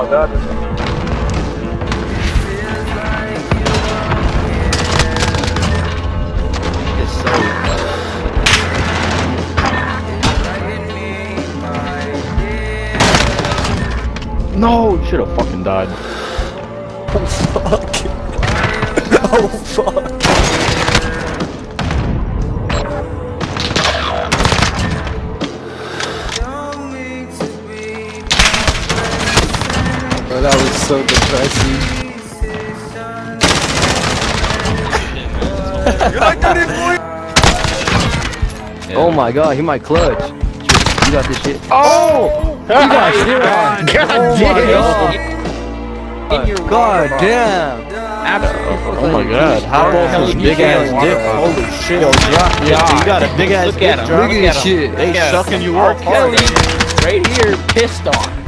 rodadas. No, you should have fucking died. Oh fuck. Oh fuck. Oh, that was so depressing. Yeah. Oh my god, he might clutch. You got this shit. Oh! You got shit on. God damn. Absolutely. Oh my god. How about this big ass dick? Holy shit. You got a big ass dick. Look at him. They sucking you up. Kelly, right here, pissed on.